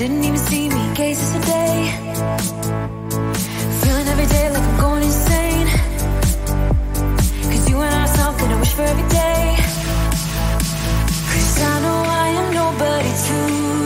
didn't even see me, cases a day. Feeling every day like I'm going insane, 'cause you and I are something I wish for every day. 'Cause I know I am nobody to